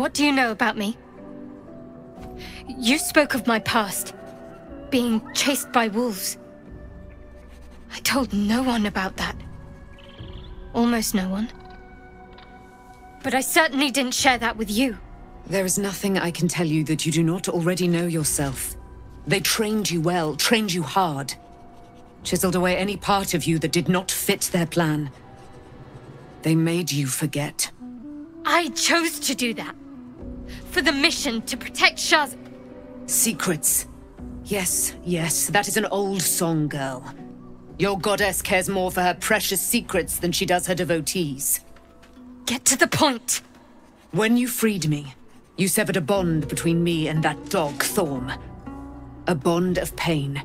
What do you know about me? You spoke of my past, being chased by wolves. I told no one about that. Almost no one. But I certainly didn't share that with you. There is nothing I can tell you that you do not already know yourself. They trained you well, trained you hard. Chiseled away any part of you that did not fit their plan. They made you forget. I chose to do that. For the mission to protect Shar's... secrets. Yes, yes, that is an old song, girl. Your goddess cares more for her precious secrets than she does her devotees. Get to the point. When you freed me, you severed a bond between me and that dog, Thorm. A bond of pain.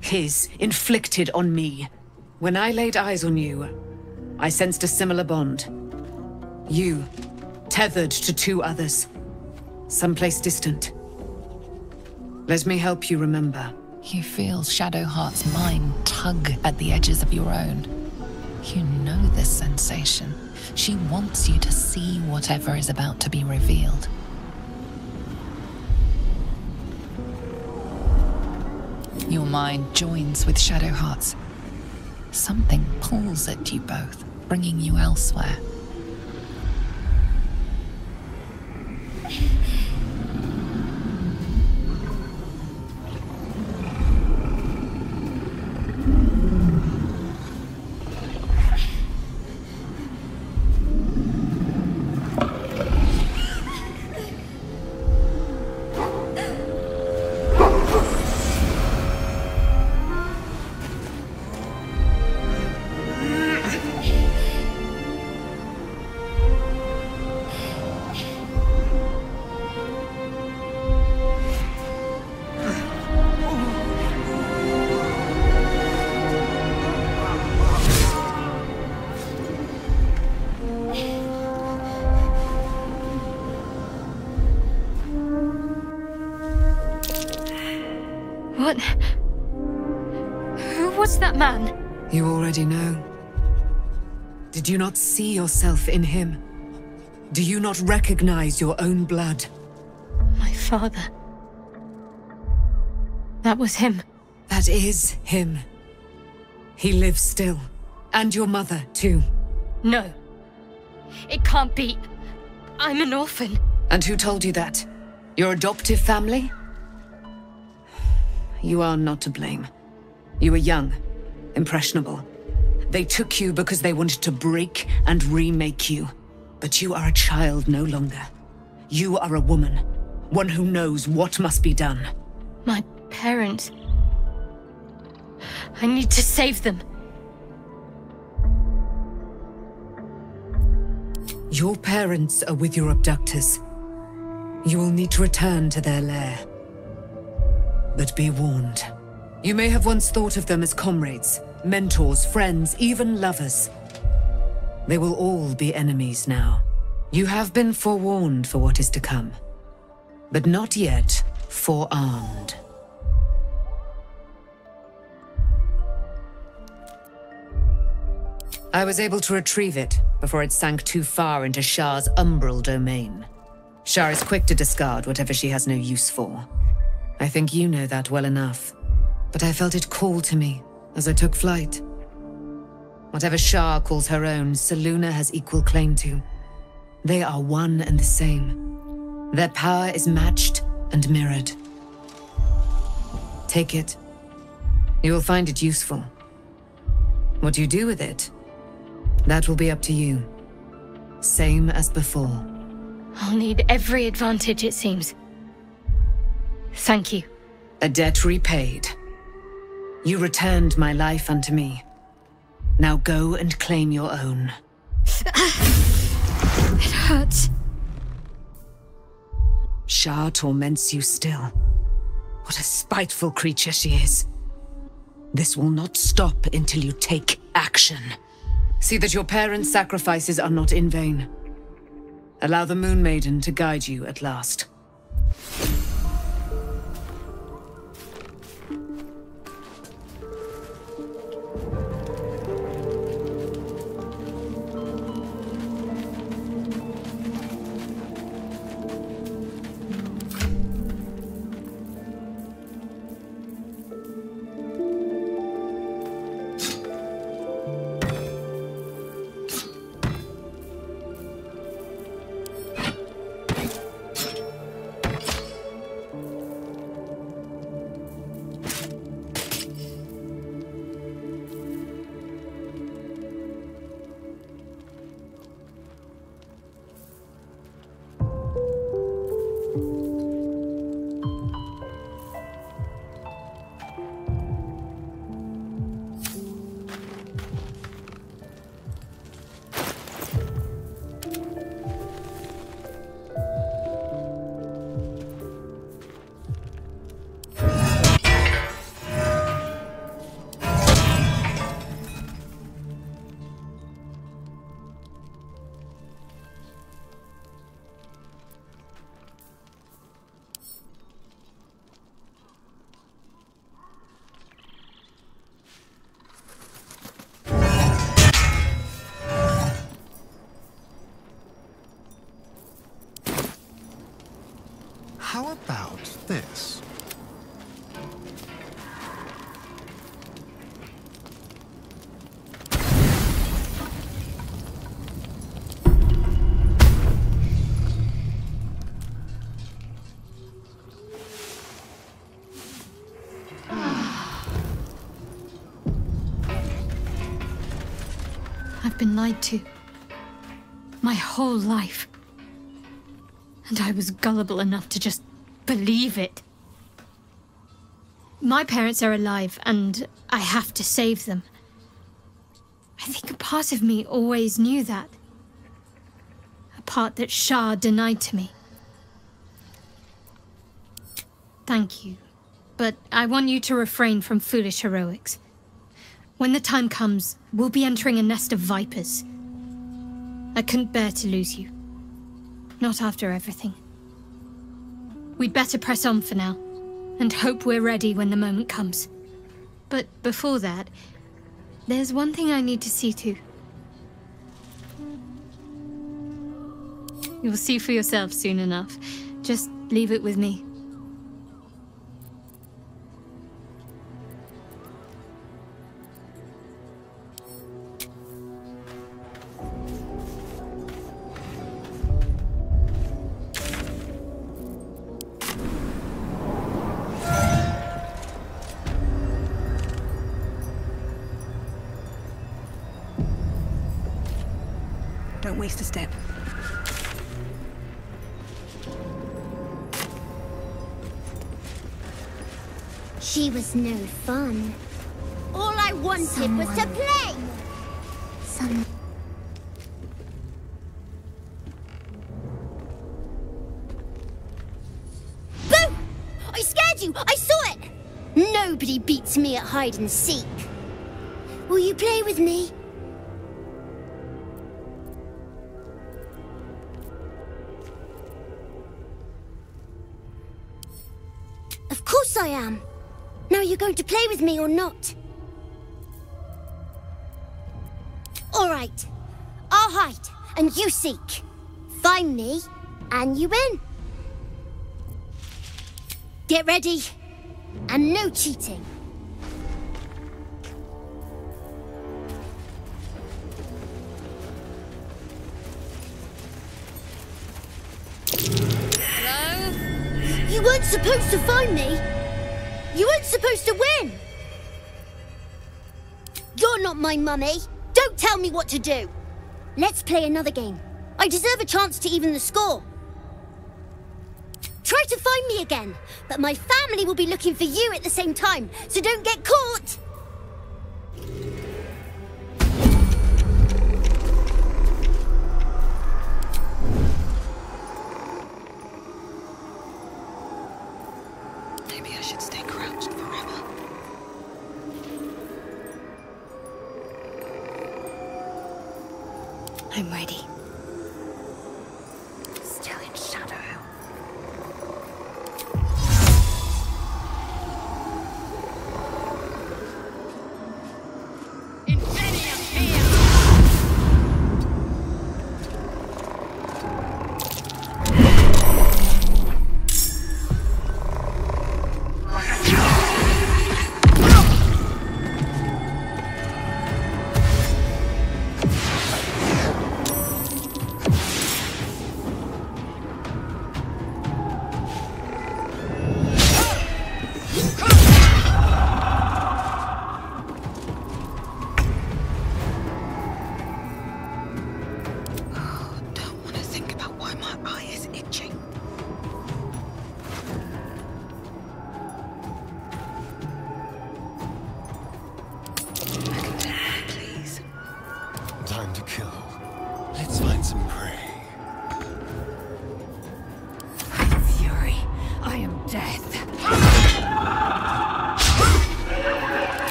His, inflicted on me. When I laid eyes on you, I sensed a similar bond. You, tethered to two others. Someplace distant. Let me help you remember. You feel Shadowheart's mind tug at the edges of your own. You know this sensation. She wants you to see whatever is about to be revealed. Your mind joins with Shadowheart's. Something pulls at you both, bringing you elsewhere. You already know. Did you not see yourself in him? Do you not recognize your own blood? My father. That was him. That is him. He lives still. And your mother, too. No. It can't be. I'm an orphan. And who told you that? Your adoptive family? You are not to blame. You were young. Impressionable. They took you because they wanted to break and remake you. But you are a child no longer. You are a woman. One who knows what must be done. My parents... I need to save them. Your parents are with your abductors. You will need to return to their lair. But be warned. You may have once thought of them as comrades, mentors, friends, even lovers. They will all be enemies now. You have been forewarned for what is to come, but not yet forearmed. I was able to retrieve it before it sank too far into Shar's umbral domain. Shar is quick to discard whatever she has no use for. I think you know that well enough. But I felt it call to me as I took flight. Whatever Shar calls her own, Saluna has equal claim to. They are one and the same. Their power is matched and mirrored. Take it. You will find it useful. What you do with it, that will be up to you. Same as before. I'll need every advantage, it seems. Thank you. A debt repaid. You returned my life unto me. Now go and claim your own. It hurts. Shar torments you still. What a spiteful creature she is. This will not stop until you take action. See that your parents' sacrifices are not in vain. Allow the Moon Maiden to guide you at last. How about this? I've been lied to my whole life. And I was gullible enough to just believe it. My parents are alive, and I have to save them. I think a part of me always knew that. A part that Shar denied to me. Thank you, but I want you to refrain from foolish heroics. When the time comes, we'll be entering a nest of vipers. I couldn't bear to lose you. Not after everything. We'd better press on for now, and hope we're ready when the moment comes. But before that, there's one thing I need to see to. You will see for yourself soon enough. Just leave it with me. Waste a step. She was no fun. All I wanted was to play. Boo! I scared you! I saw it! Nobody beats me at hide and seek. Will you play with me? I am. Now you're going to play with me or not? All right. I'll hide, and you seek. Find me, and you win. Get ready, and no cheating. Hello? You weren't supposed to find me. You weren't supposed to win! You're not my mummy! Don't tell me what to do! Let's play another game. I deserve a chance to even the score. Try to find me again, but my family will be looking for you at the same time, so don't get caught! I'm ready. Still in shadow. In any of fear.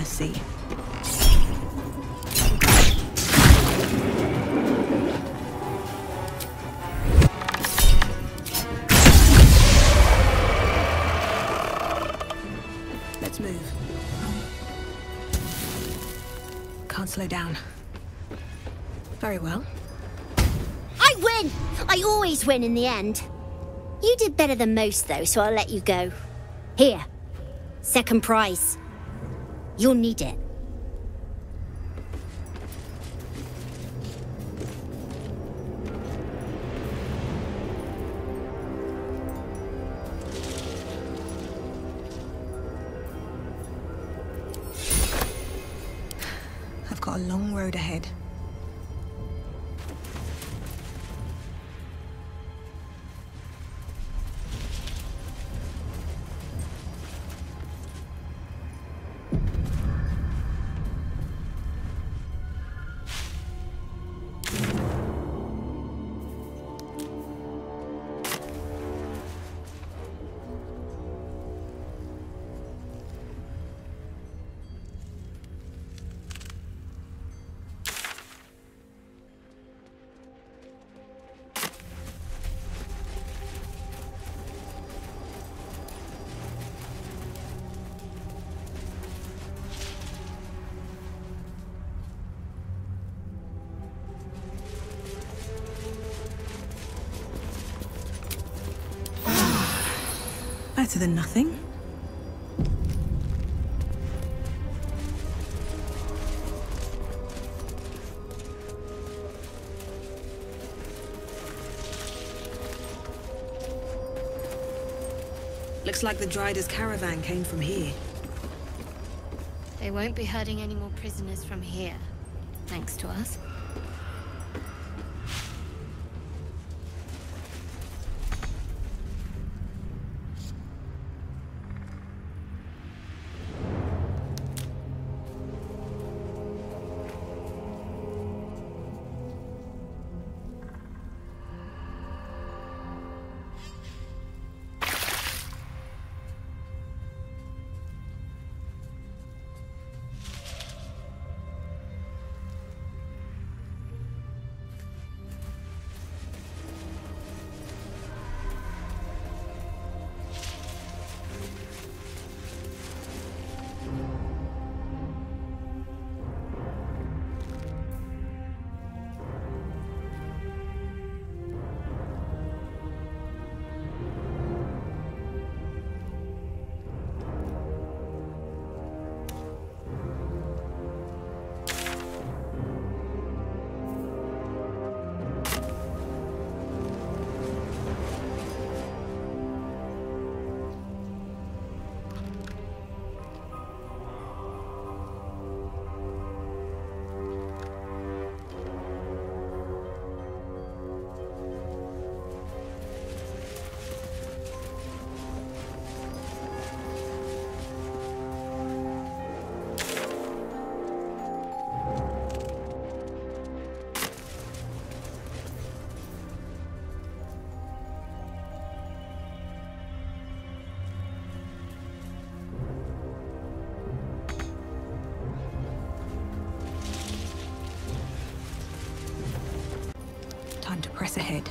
mercy. Let's move. Can't slow down. Very well. I win! I always win in the end. You did better than most, though, so I'll let you go. Here. Second prize. You'll need it. I've got a long road ahead. Better than nothing. Looks like the Drider's caravan came from here. They won't be herding any more prisoners from here, thanks to us. Press ahead.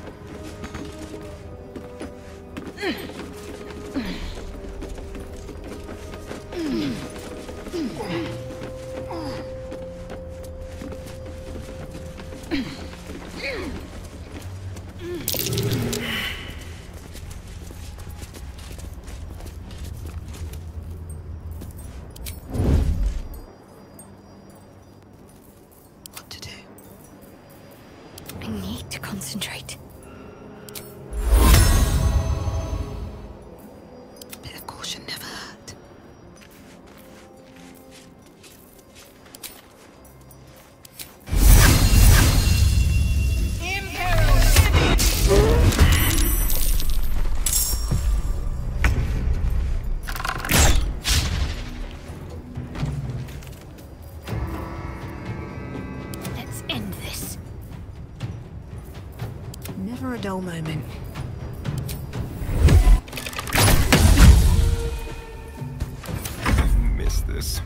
Dull moment. Missed this.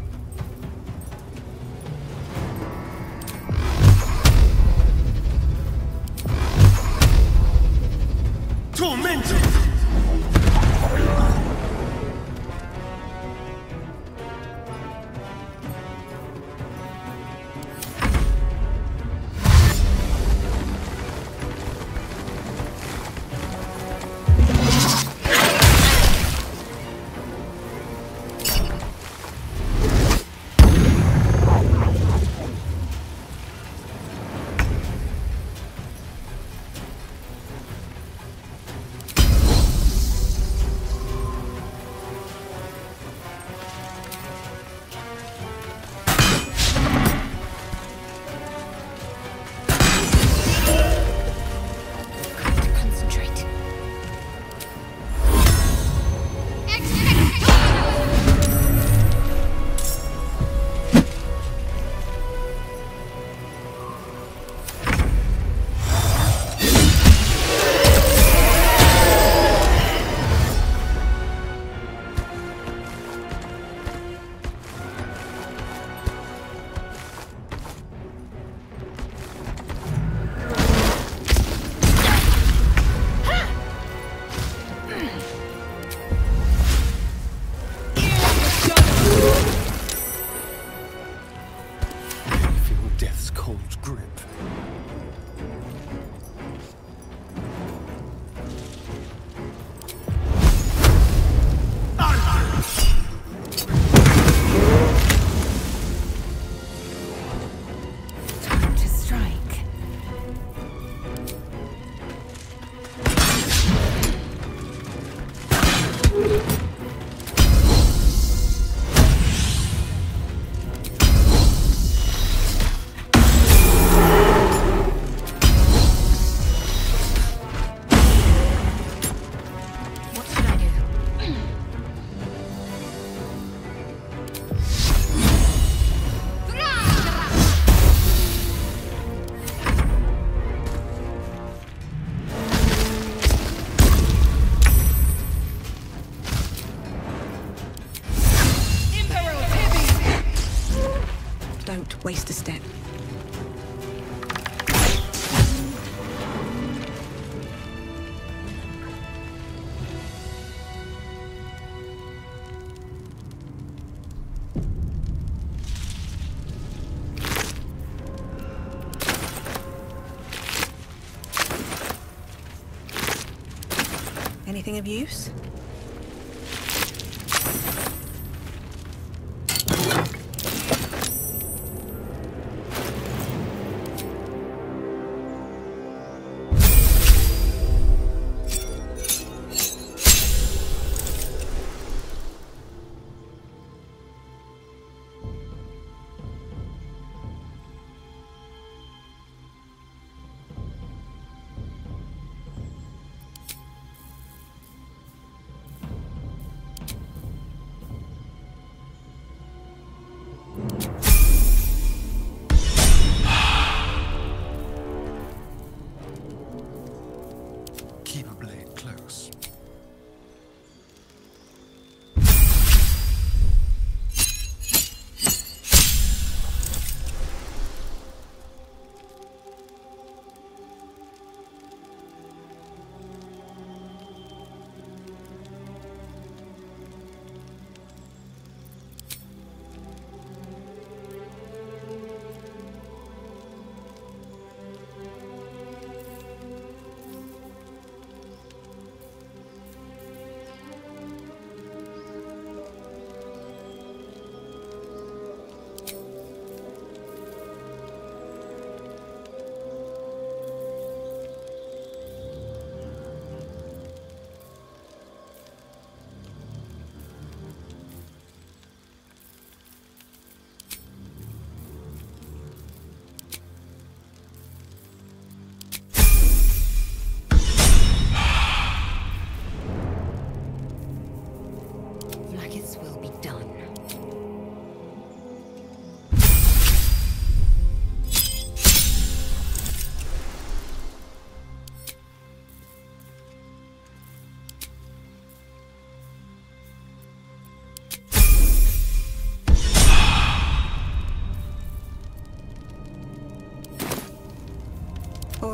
cold grip. Waste a step. Anything of use?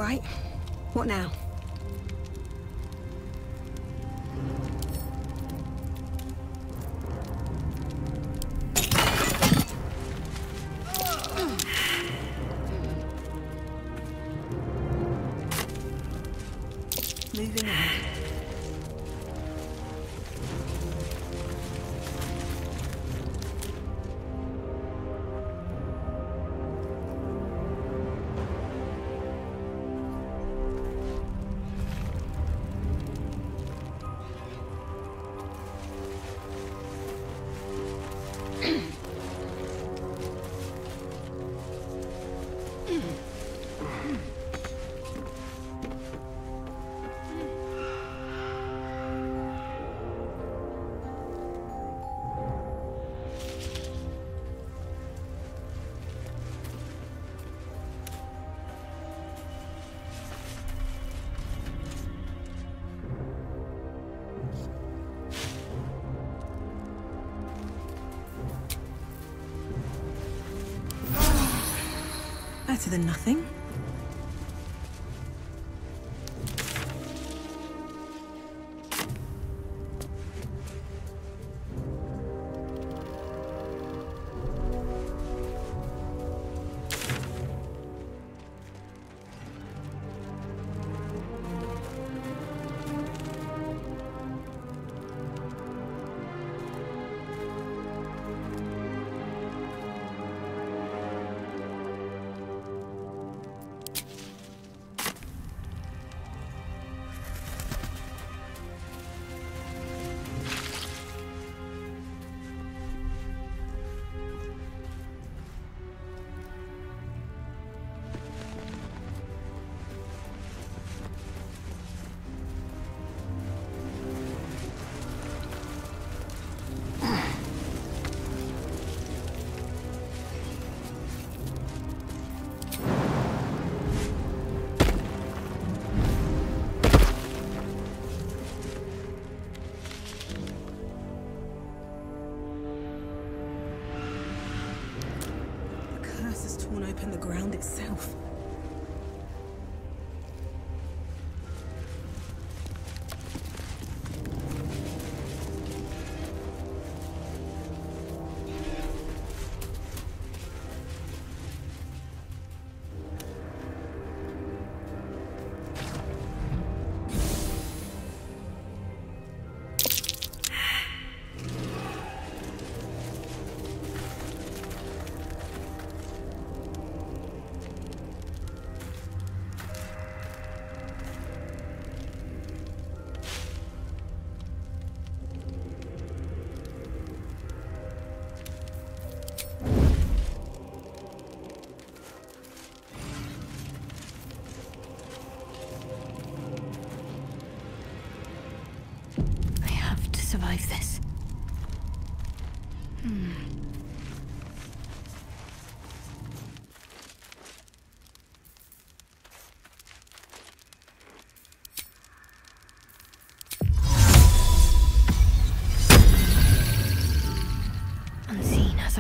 Right. What now? Moving on. Better than nothing. torn open the ground itself.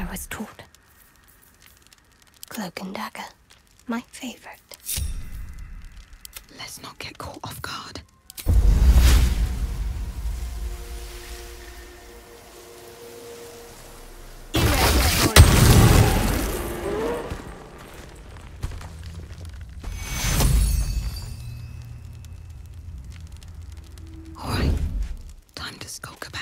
I was taught. Cloak and dagger, my favorite. Let's not get caught off guard. All right, time to skulk about.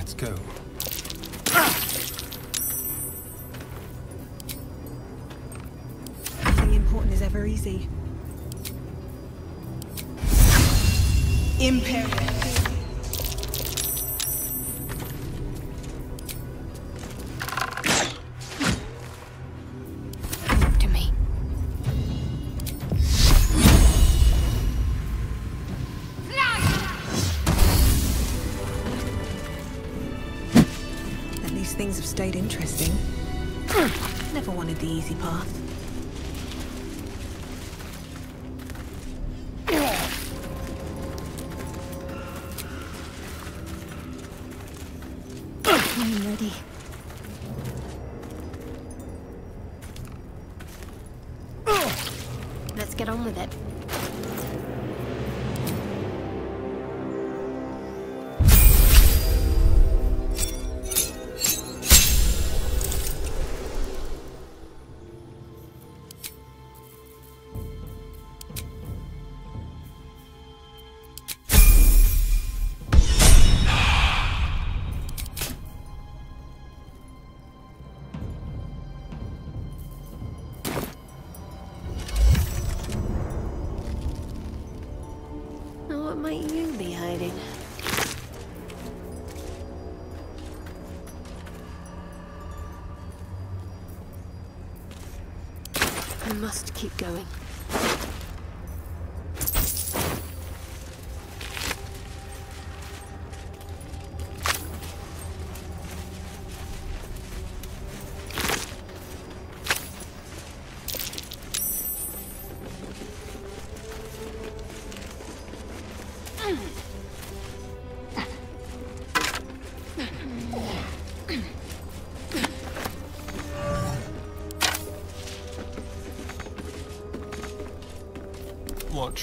Let's go. Nothing important is ever easy. Imperial. Stayed interesting. Never wanted the easy path. I'm ready. Let's get on with it. Must keep going.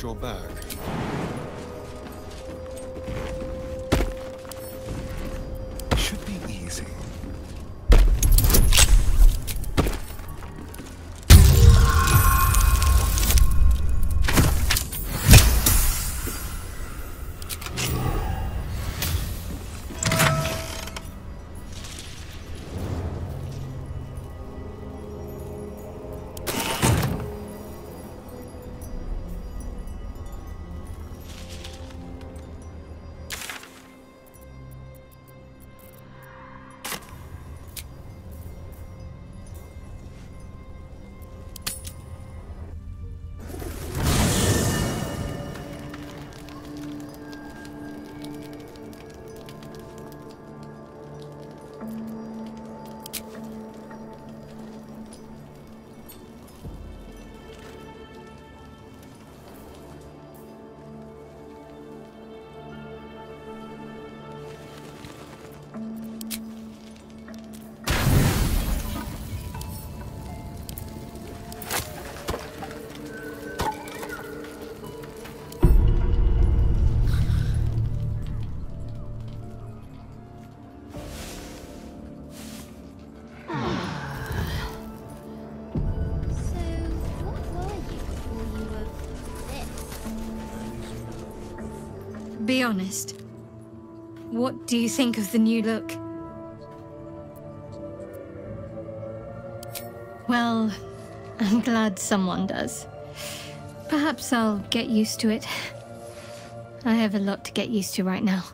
Your back. Should be easy. Be honest. What do you think of the new look? Well, I'm glad someone does. Perhaps I'll get used to it. I have a lot to get used to right now.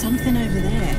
something over there.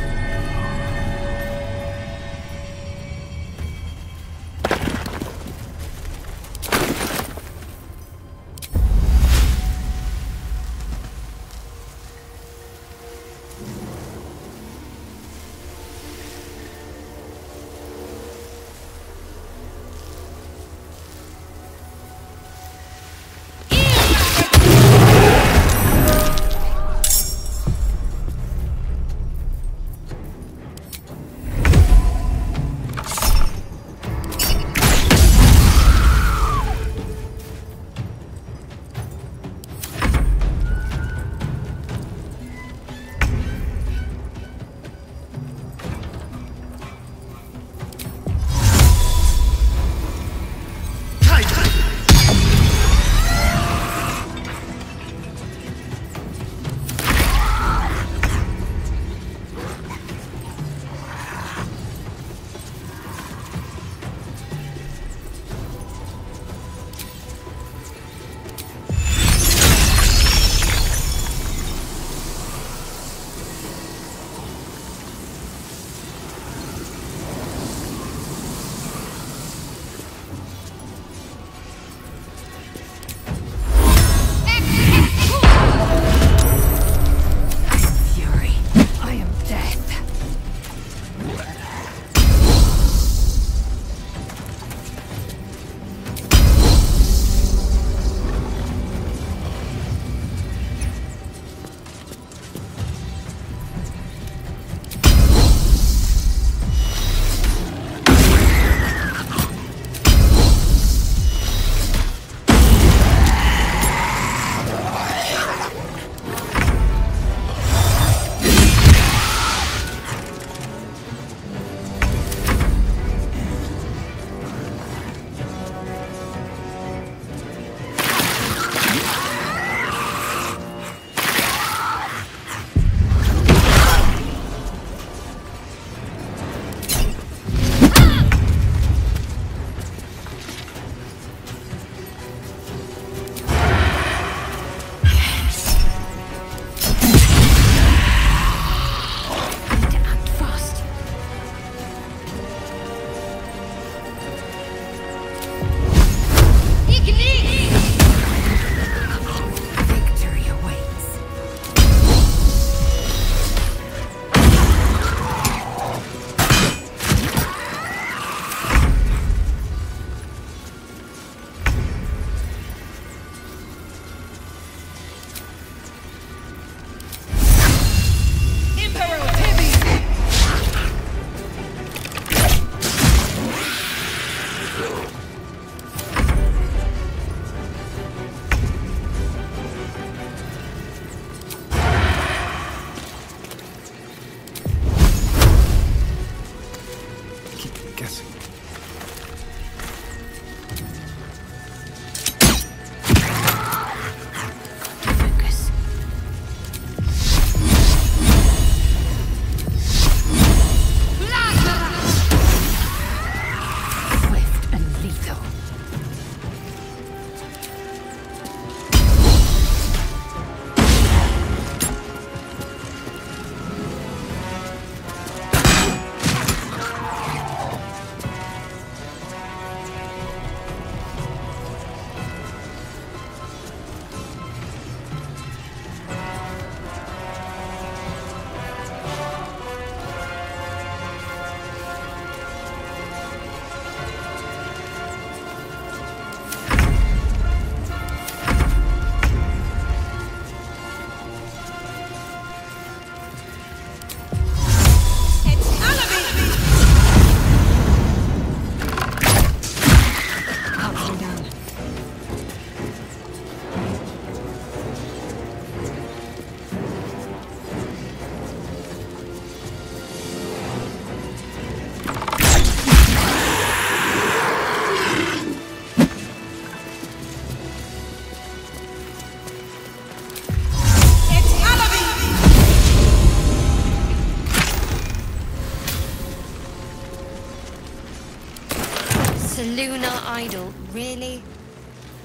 Lunar Idol, really?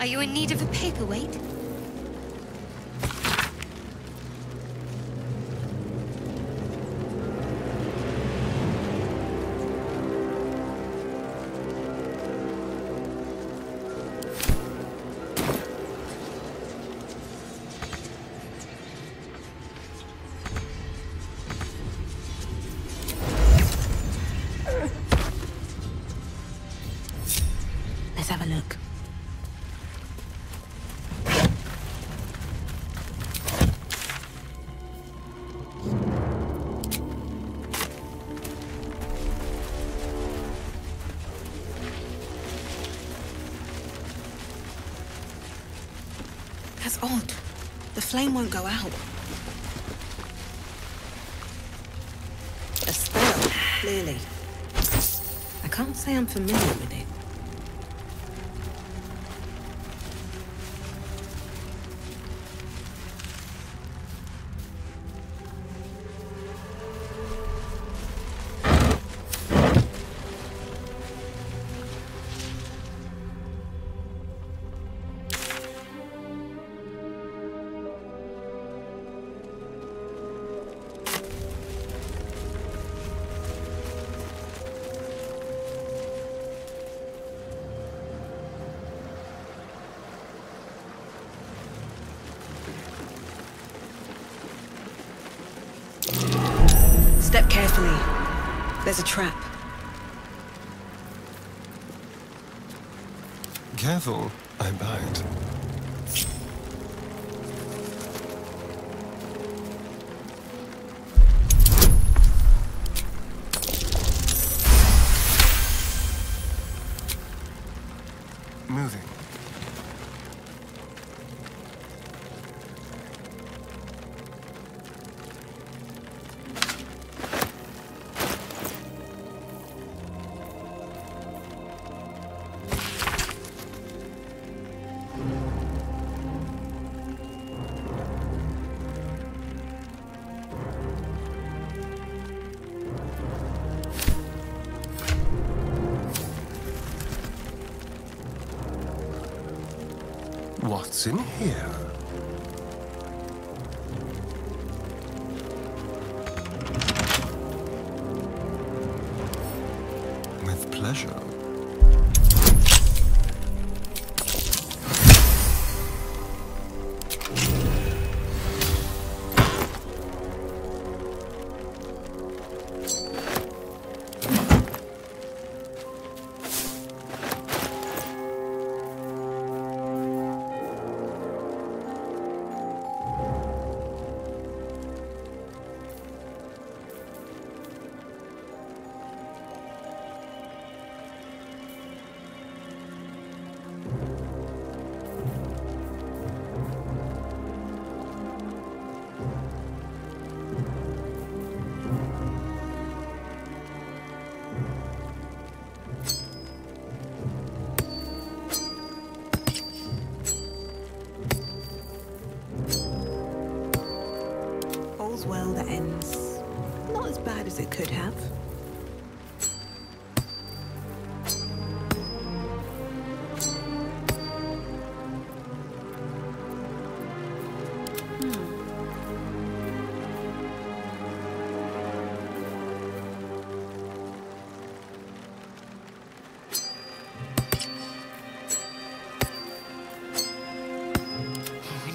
Are you in need of a paperweight? That's odd. The flame won't go out. A spell, clearly. I can't say I'm familiar with it. Step carefully. There's a trap. Careful, I bite. Moving. What's in here? With pleasure. Well, that ends not as bad as it could have. Oh,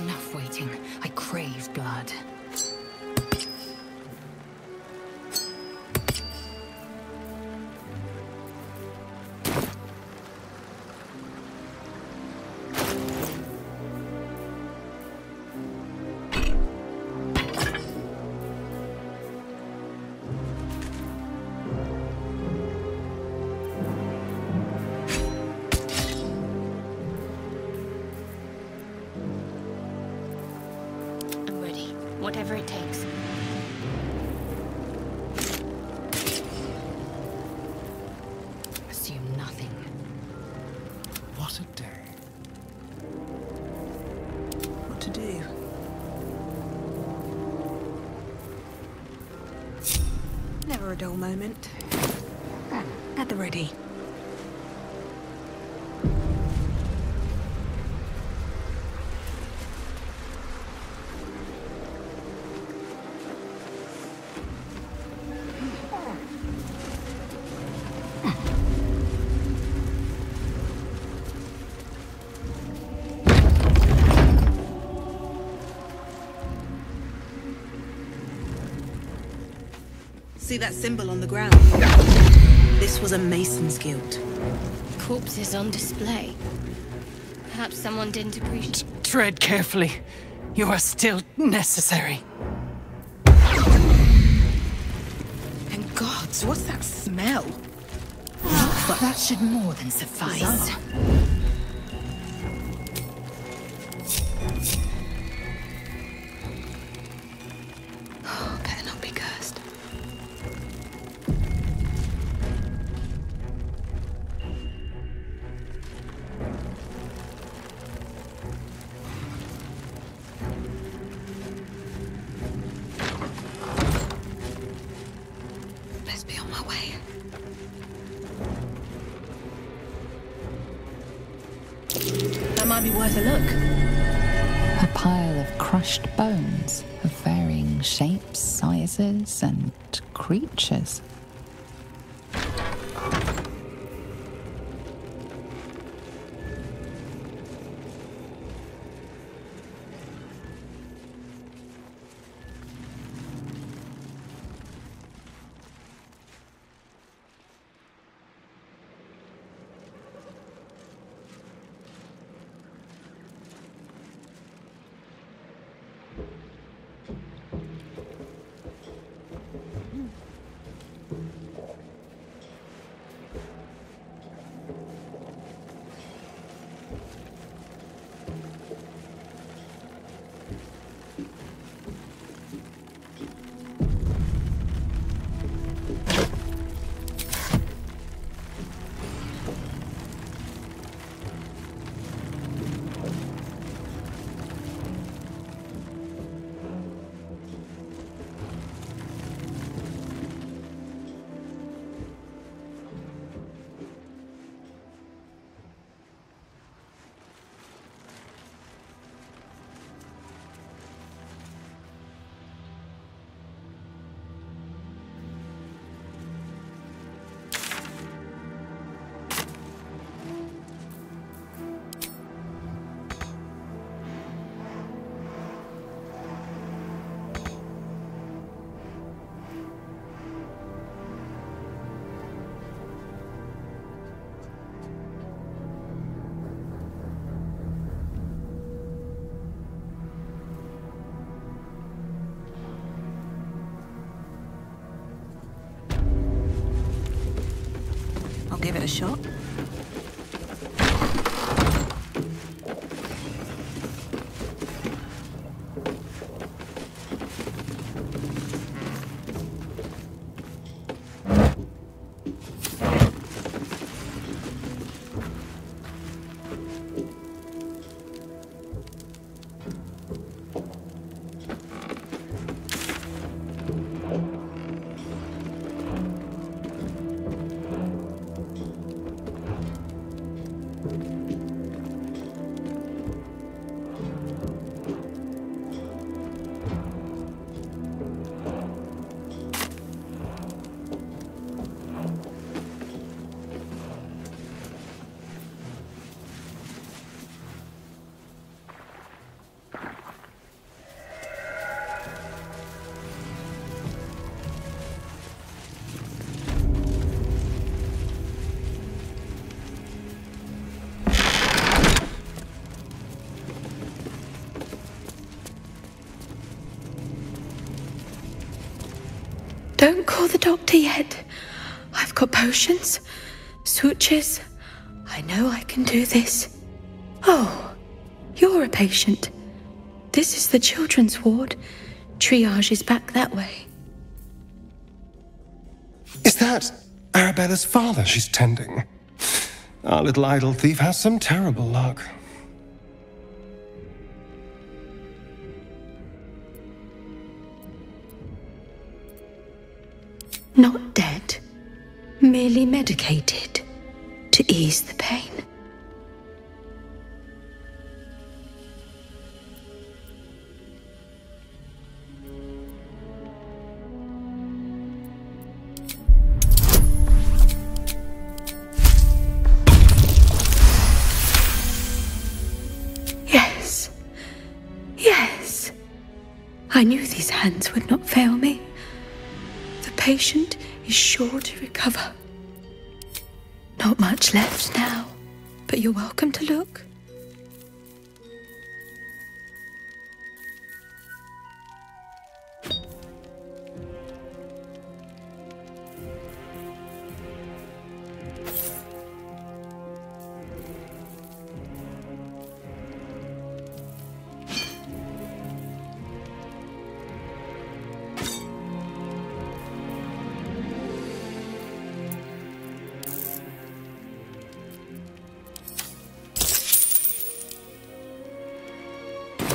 enough waiting. I crave blood. Whatever it takes. Assume nothing. What a day. What to do? Never a dull moment. At the ready. See that symbol on the ground? This was a mason's guild. Corpses on display. Perhaps someone didn't appreciate. Tread carefully. You are still necessary. And gods, what's that smell? But that should more than suffice. Bizarre. way. That might be worth a look. A pile of crushed bones of varying shapes, sizes, and creatures. Give it a shot. Don't call the doctor yet. I've got potions, sutures. I know I can do this. Oh, you're a patient. This is the children's ward. Triage is back that way. Is that Arabella's father she's tending? Our little idol thief has some terrible luck. Not dead, merely medicated to ease the pain. Yes, yes. I knew these hands would not fail me. The patient is sure to recover. Not much left now, but you're welcome to look.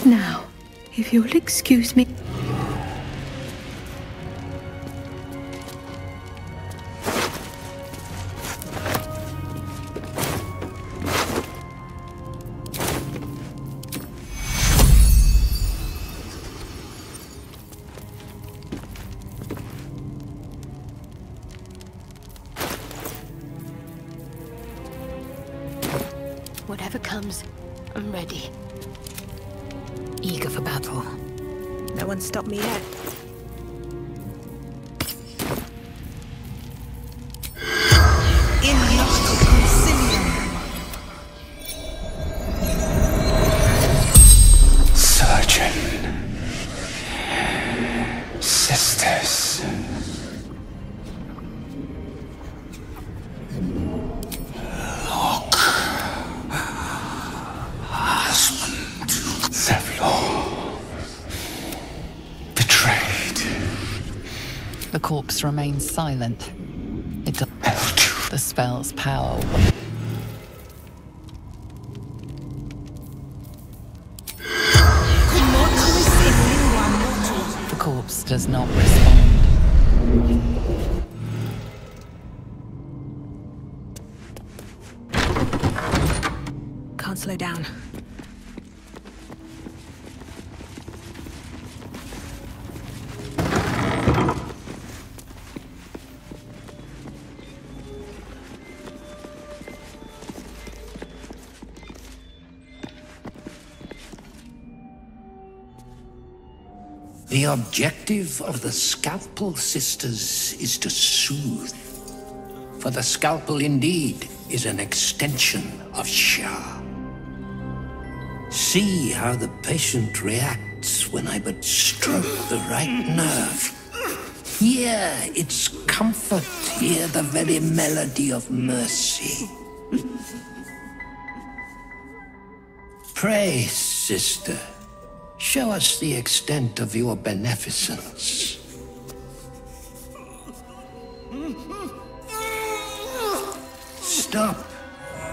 Now, if you'll excuse me... Whatever comes, I'm ready. Eager for battle. No one stopped me yet. Remains silent. It does. The spell's power. The corpse does not respond. Can't slow down. The objective of the Scalpel Sisters is to soothe. For the Scalpel, indeed, is an extension of Shar. See how the patient reacts when I but stroke the right nerve. Hear its comfort, hear the very melody of mercy. Pray, sister. Show us the extent of your beneficence. Stop.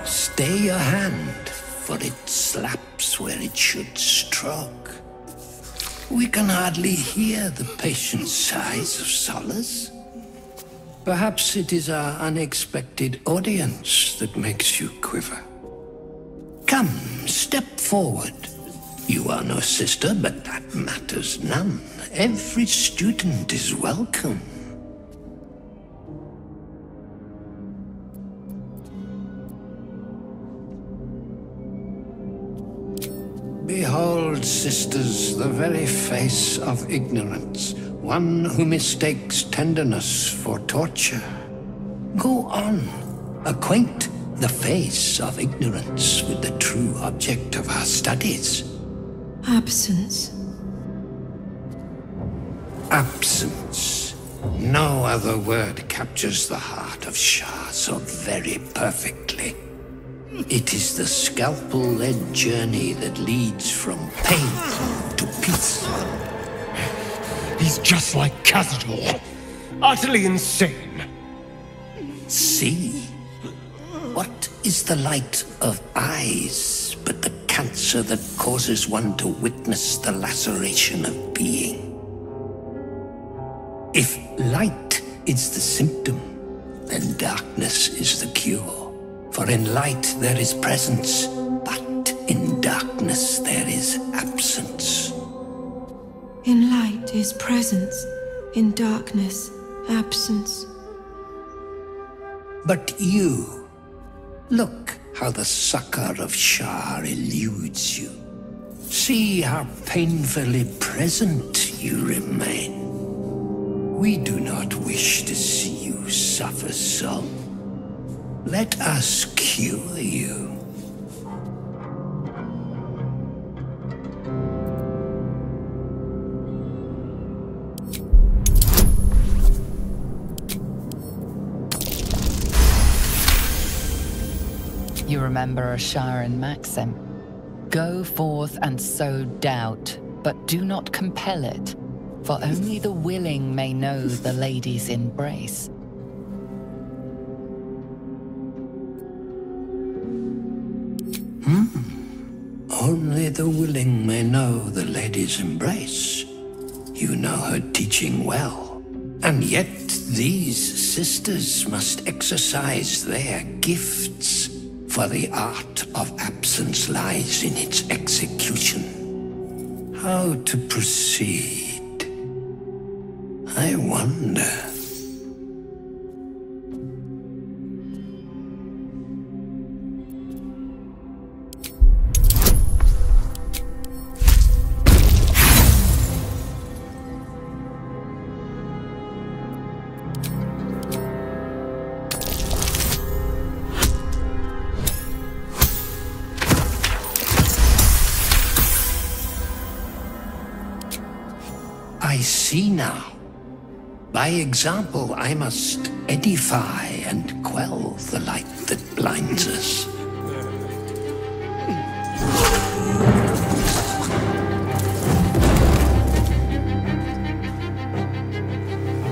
Stay your hand, for it slaps where it should stroke. We can hardly hear the patient sighs of solace. Perhaps it is our unexpected audience that makes you quiver. Come, step forward. You are no sister, but that matters none. Every student is welcome. Behold, sisters, the very face of ignorance, one who mistakes tenderness for torture. Go on, acquaint the face of ignorance with the true object of our studies. Absence. Absence. No other word captures the heart of Shar so very perfectly. It is the scalpel-led journey that leads from pain to peace. He's just like Cazador. Utterly insane. See? What is the light of eyes but the cancer that causes one to witness the laceration of being? If light is the symptom, then darkness is the cure. For in light there is presence, but in darkness there is absence. In light is presence, in darkness, absence. But you, look. How the succor of Shar eludes you. See how painfully present you remain. We do not wish to see you suffer so. Let us cure you. You remember a Sharan maxim. Go forth and sow doubt, but do not compel it, for only the willing may know the lady's embrace. Only the willing may know the lady's embrace. You know her teaching well, and yet these sisters must exercise their gifts. For the art of absence lies in its execution. How to proceed? I wonder. see now. By example, I must edify and quell the light that blinds us.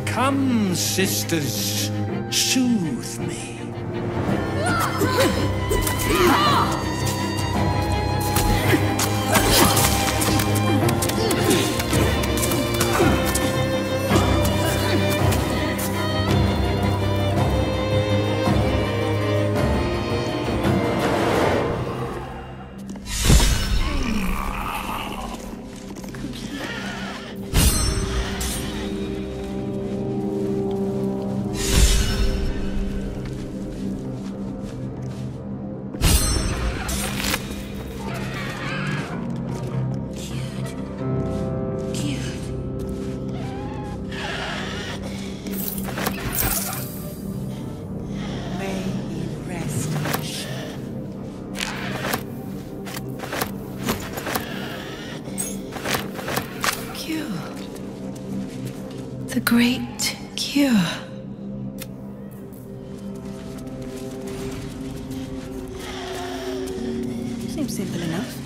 Come, sisters, soothe me. Great cure. Seems simple enough.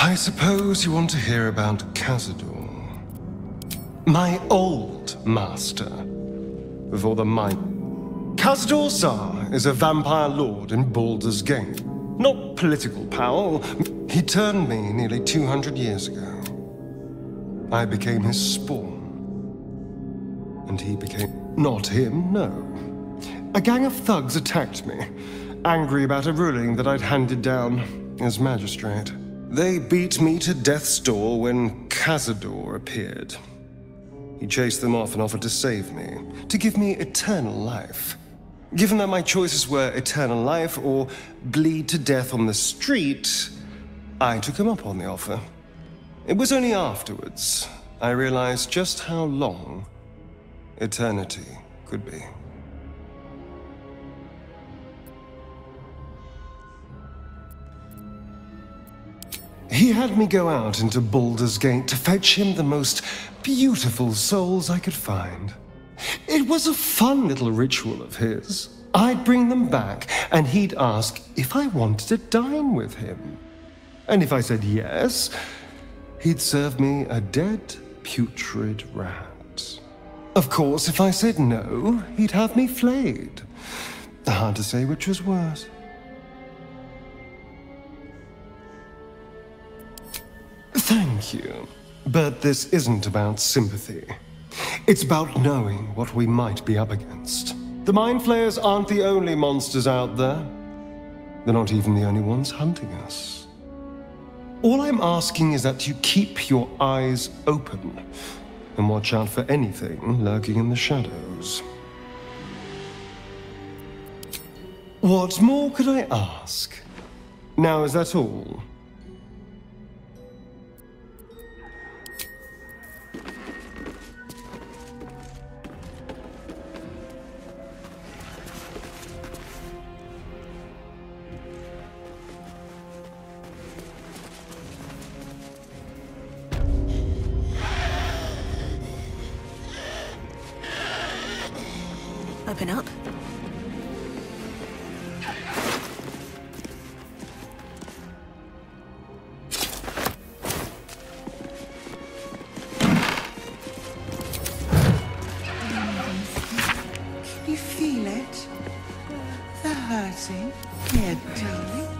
I suppose you want to hear about Cazador, my old master, before the Mind. Cazador Tsar is a vampire lord in Baldur's Gate. Not political pal. He turned me nearly 200 years ago. I became his spawn. And he became... Not him, no. A gang of thugs attacked me, angry about a ruling that I'd handed down as magistrate. They beat me to death's door when Cazador appeared. He chased them off and offered to save me, to give me eternal life. Given that my choices were eternal life or bleed to death on the street, I took him up on the offer. It was only afterwards I realized just how long eternity could be. He had me go out into Baldur's Gate to fetch him the most beautiful souls I could find. It was a fun little ritual of his. I'd bring them back, and he'd ask if I wanted to dine with him. And if I said yes, he'd serve me a dead, putrid rat. Of course, if I said no, he'd have me flayed. Hard to say which was worse. Thank you, but this isn't about sympathy. It's about knowing what we might be up against. The Mind Flayers aren't the only monsters out there. They're not even the only ones hunting us. All I'm asking is that you keep your eyes open and watch out for anything lurking in the shadows. What more could I ask? Now, is that all? Open up. Can you feel it? The hurting? Yeah, darling.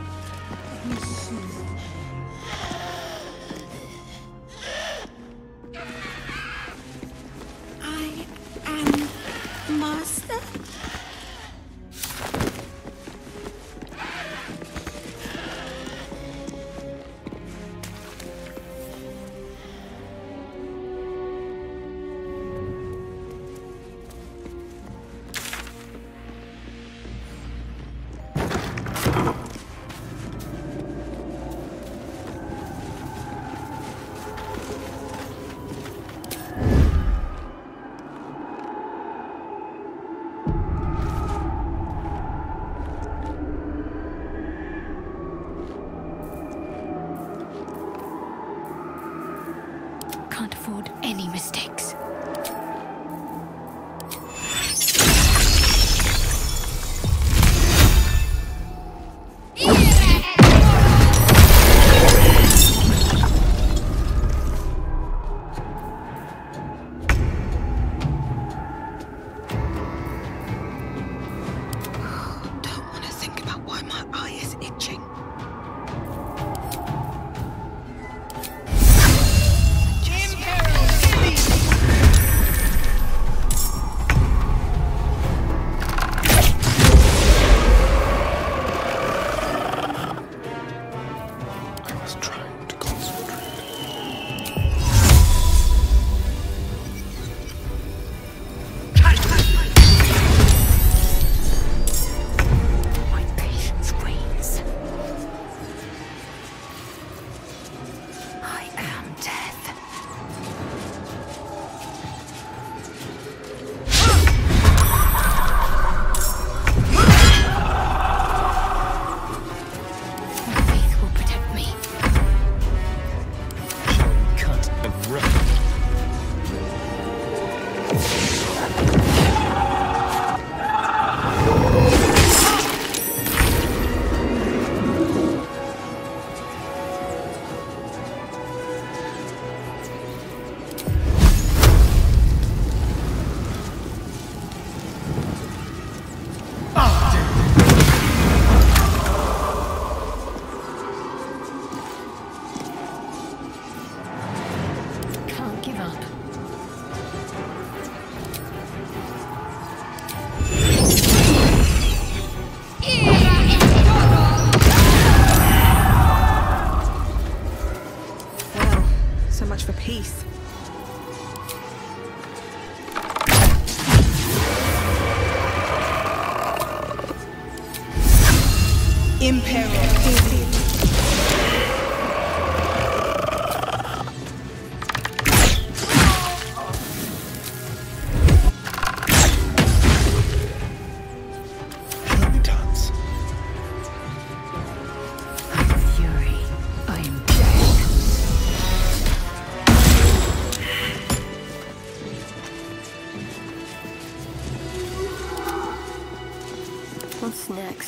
can't afford any mistakes.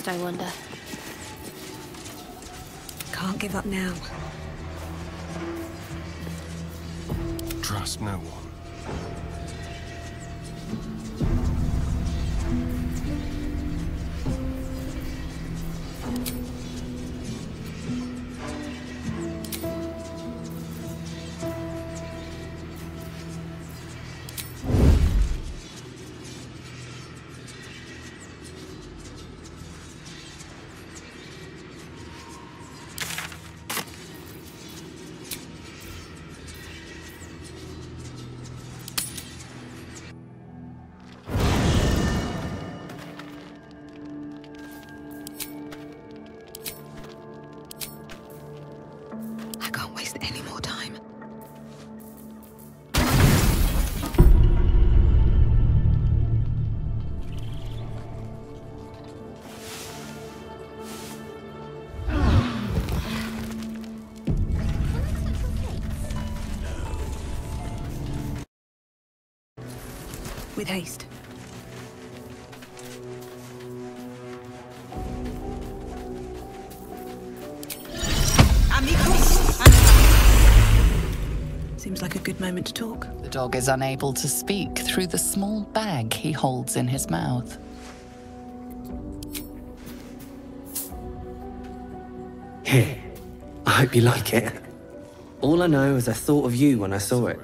I wonder. Can't give up now. Trust no one. With haste. Amico! Seems like a good moment to talk. The dog is unable to speak through the small bag he holds in his mouth. Here. I hope you like it. All I know is I thought of you when I saw it.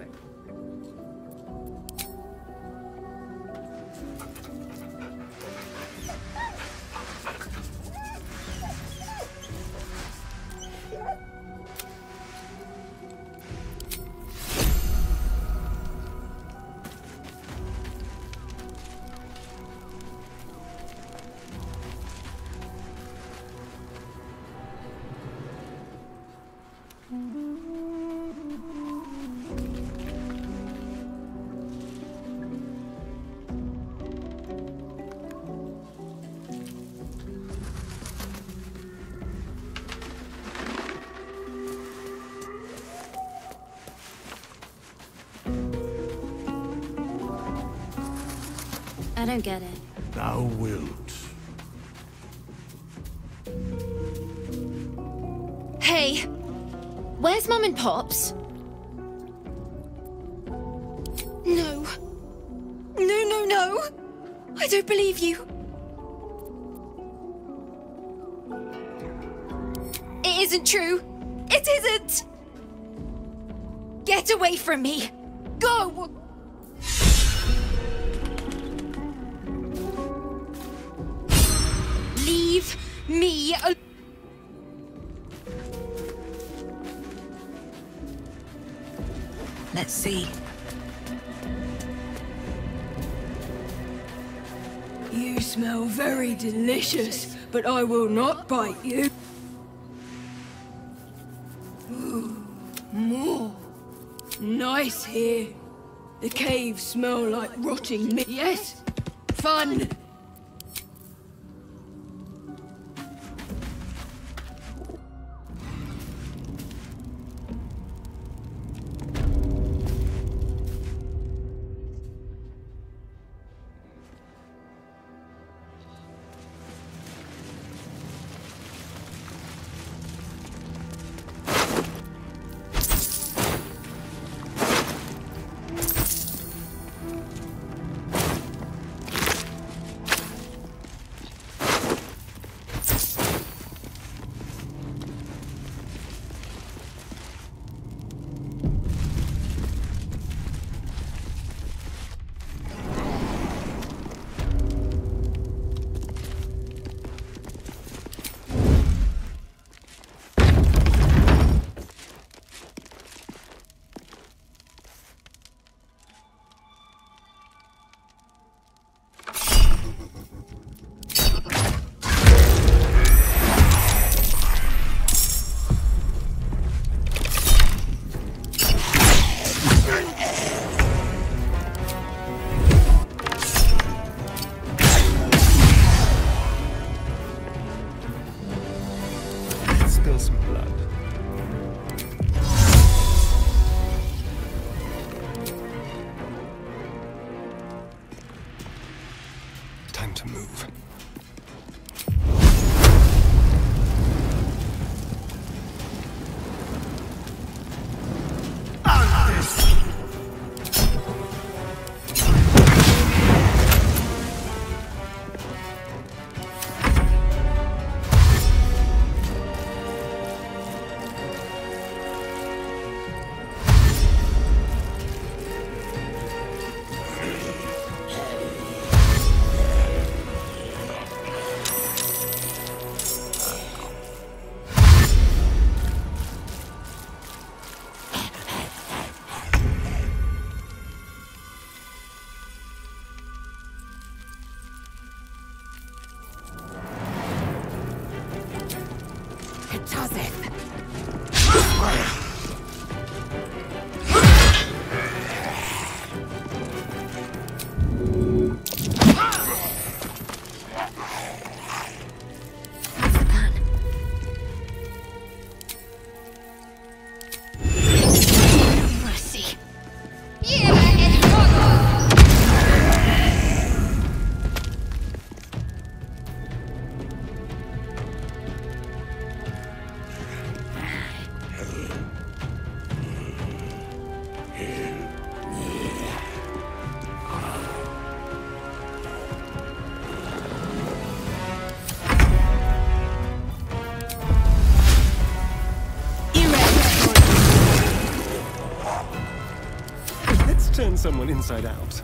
I don't get it. Thou wilt. Hey! Where's Mum and Pops? No. No, no, no! I don't believe you. It isn't true. It isn't! Get away from me! Go! Leave me alone! Let's see. You smell very delicious, but I will not bite you. Nice here. The caves smell like rotting meat. Yes? Fun! Someone inside out.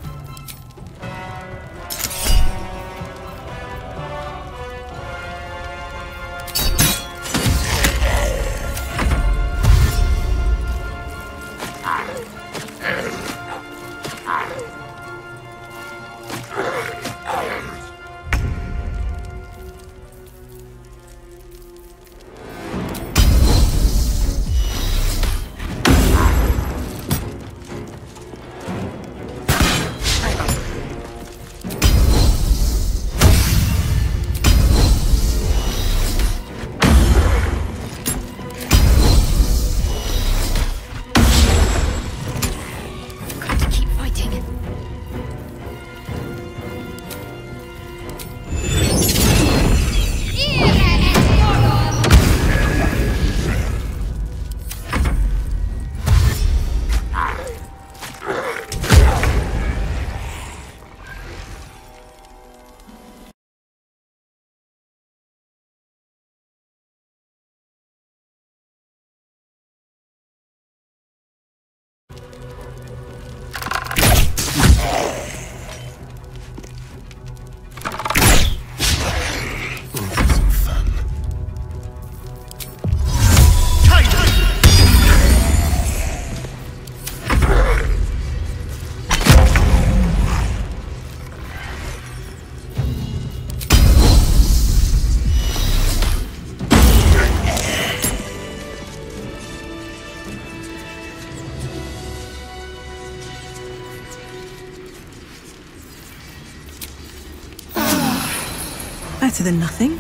better than nothing.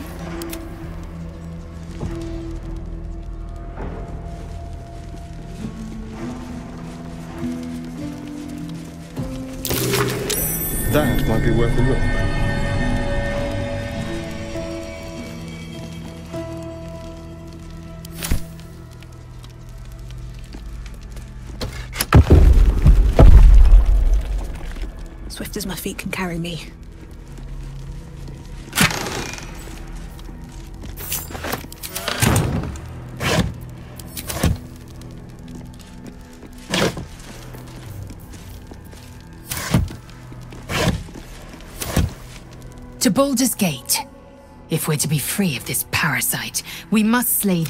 That might be worth a look. Swift as my feet can carry me. To Baldur's Gate. If we're to be free of this parasite, we must slay...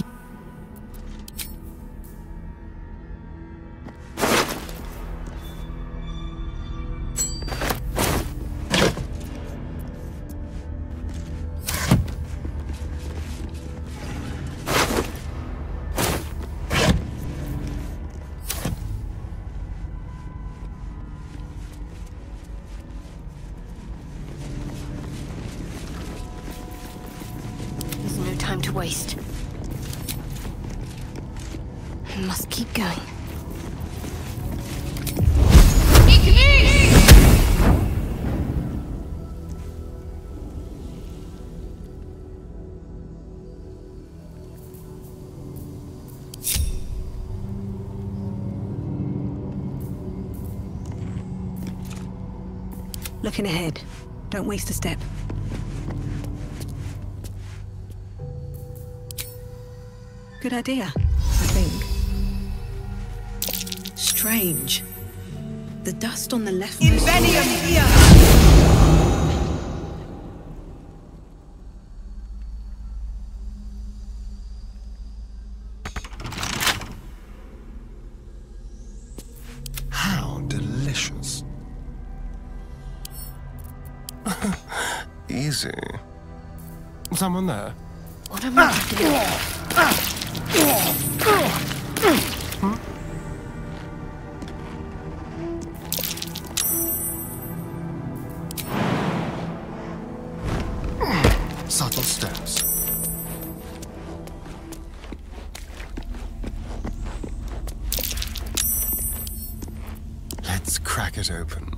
Looking ahead. Don't waste a step. Good idea, I think. Strange. The dust on the left... Invenium here! How delicious. Easy. Someone there? What am I to do? Subtle steps. Let's crack it open.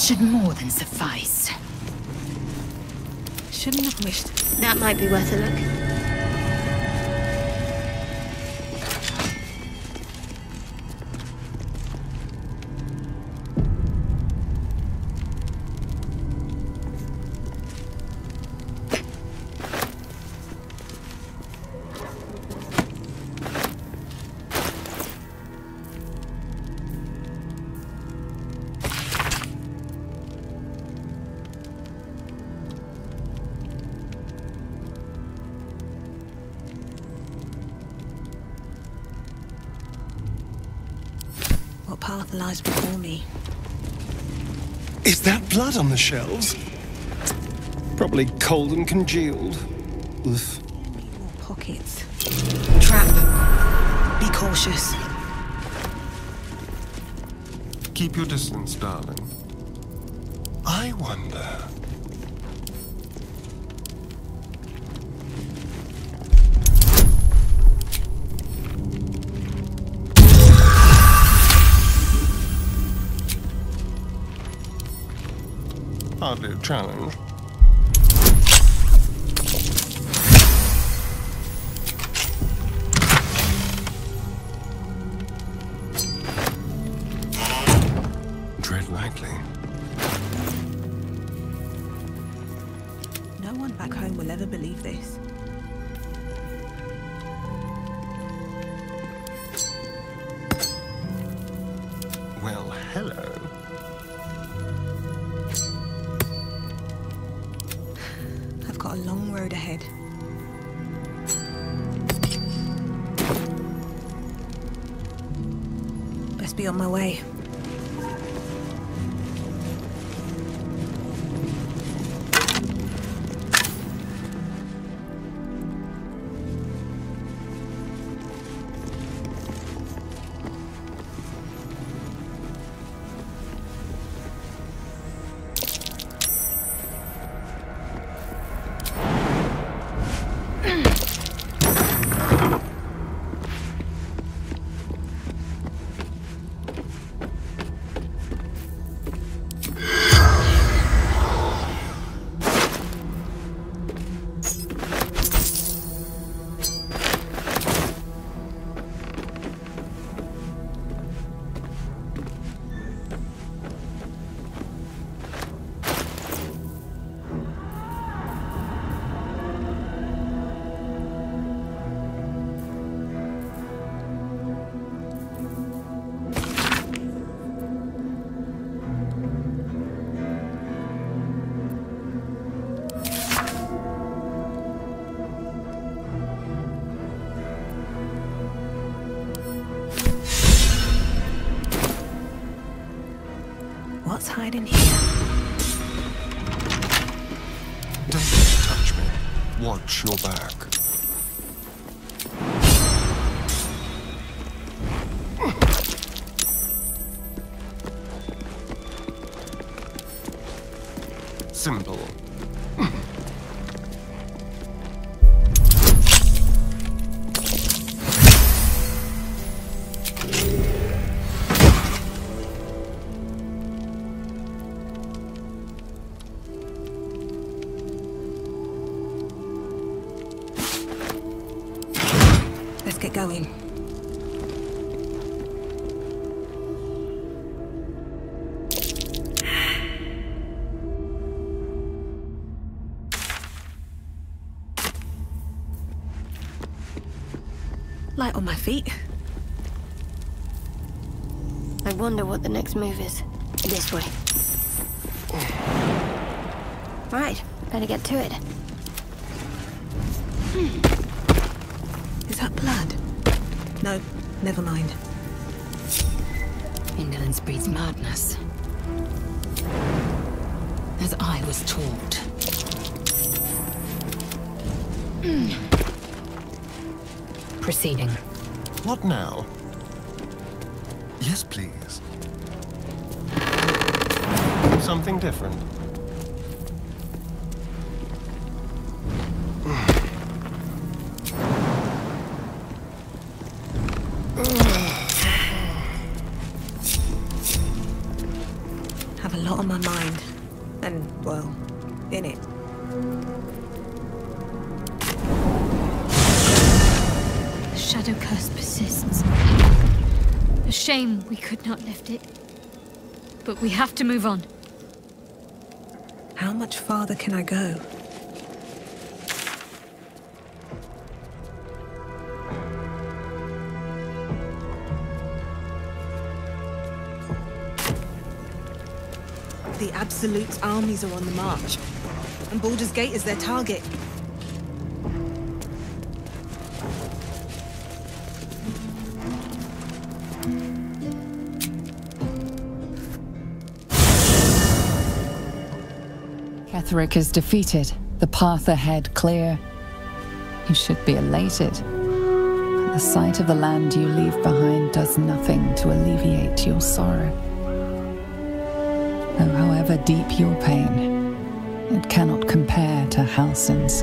Should more than suffice. Shouldn't have wished. That might be worth a look. Lies before me. Is that blood on the shelves? Probably cold and congealed. Oof. More pockets. Trap. Be cautious. Keep your distance, darling. I wonder... Hardly a challenge. one back home will ever believe this. Well, hello. I've got a long road ahead. Best be on my way. In here. Don't touch me. Watch your back. Simple. Light on my feet. I wonder what the next move is. This way. Right, better get to it. Is that blood? No, never mind. Indolence breeds madness. As I was taught. Proceeding. What now? Yes, please. Something different. Have a lot on my mind. And, well, in it. The curse persists. A shame we could not lift it. But we have to move on. How much farther can I go? The Absolute's armies are on the march, and Baldur's Gate is their target. Ketherick is defeated, the path ahead clear. You should be elated. But the sight of the land you leave behind does nothing to alleviate your sorrow. Though however deep your pain, it cannot compare to Halsin's.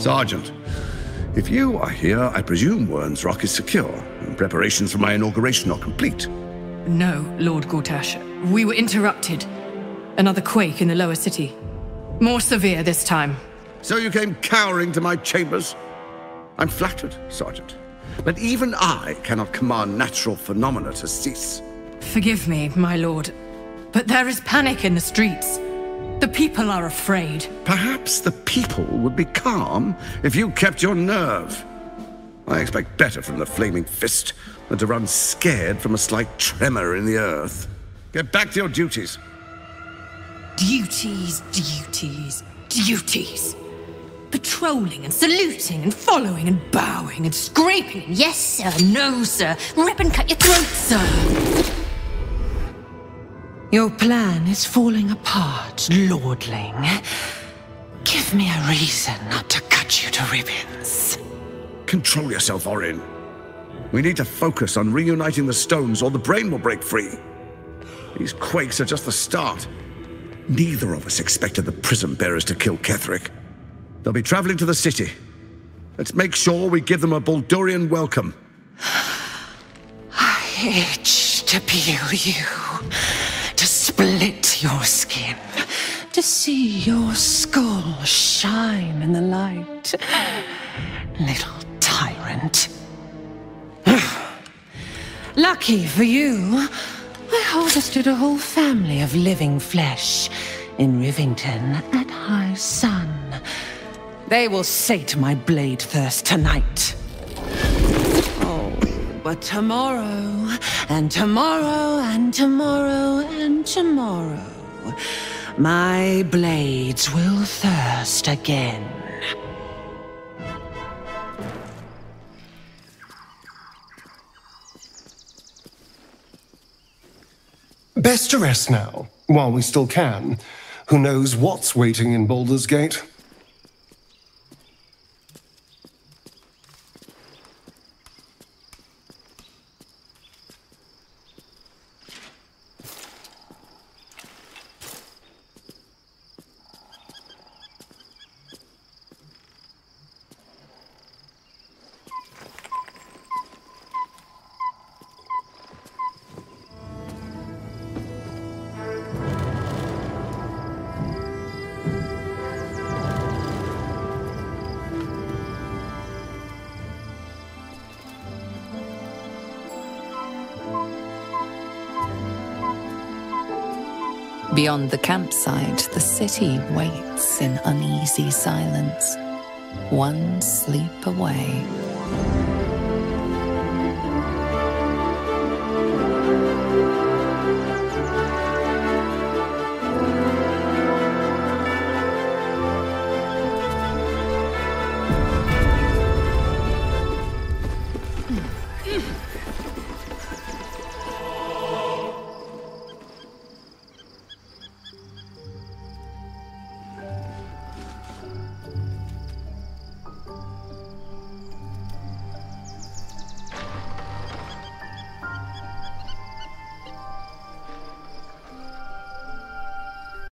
Sergeant, if you are here, I presume Wyrm's Rock is secure, and preparations for my inauguration are complete. No, Lord Gortash. We were interrupted. Another quake in the lower city. More severe this time. So you came cowering to my chambers? I'm flattered, Sergeant. But even I cannot command natural phenomena to cease. Forgive me, my lord, but there is panic in the streets. The people are afraid. Perhaps the people would be calm if you kept your nerve. I expect better from the Flaming Fist than to run scared from a slight tremor in the earth. Get back to your duties. Duties, duties, duties. Patrolling and saluting and following and bowing and scraping. Yes, sir. No, sir. Rip and cut your throat, sir. Your plan is falling apart, lordling. Give me a reason not to cut you to ribbons. Control yourself, Orin. We need to focus on reuniting the stones or the brain will break free. These quakes are just the start. Neither of us expected the Prism Bearers to kill Ketherick. They'll be traveling to the city. Let's make sure we give them a Baldurian welcome. I itch to peel you, to split your skin, to see your skull shine in the light. Little tyrant. Lucky for you, I harvested a whole family of living flesh in Rivington at High Sun. They will sate my blade thirst tonight. Oh, but tomorrow, and tomorrow, and tomorrow, and tomorrow, my blades will thirst again. Best to rest now, while we still can. Who knows what's waiting in Baldur's Gate? Beyond the campsite, the city waits in uneasy silence, one sleep away.